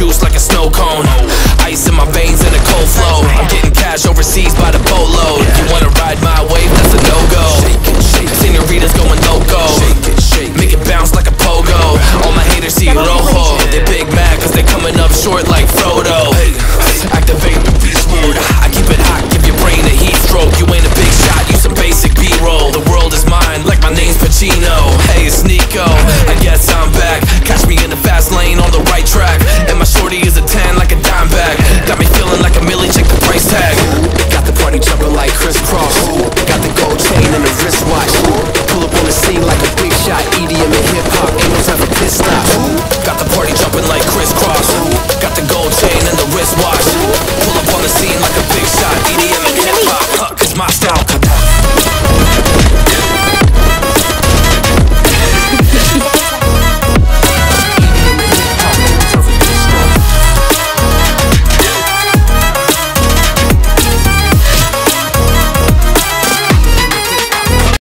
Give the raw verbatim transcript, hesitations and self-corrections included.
juice like a snow cone. Ice in my veins and a cold flow. I'm getting cash overseas by the boatload. You wanna ride my wave, that's a no-go. Senoritas going loco, make it bounce like a pogo. All my haters see rojo. They big mad cause they coming up short.